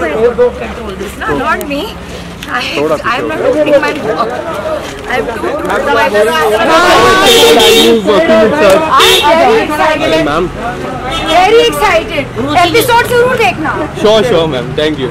control this. No, not me. I'm not opening my book. I'm too I'm very excited. Episode जरूर देखना. Sure, sure, ma'am. Thank you.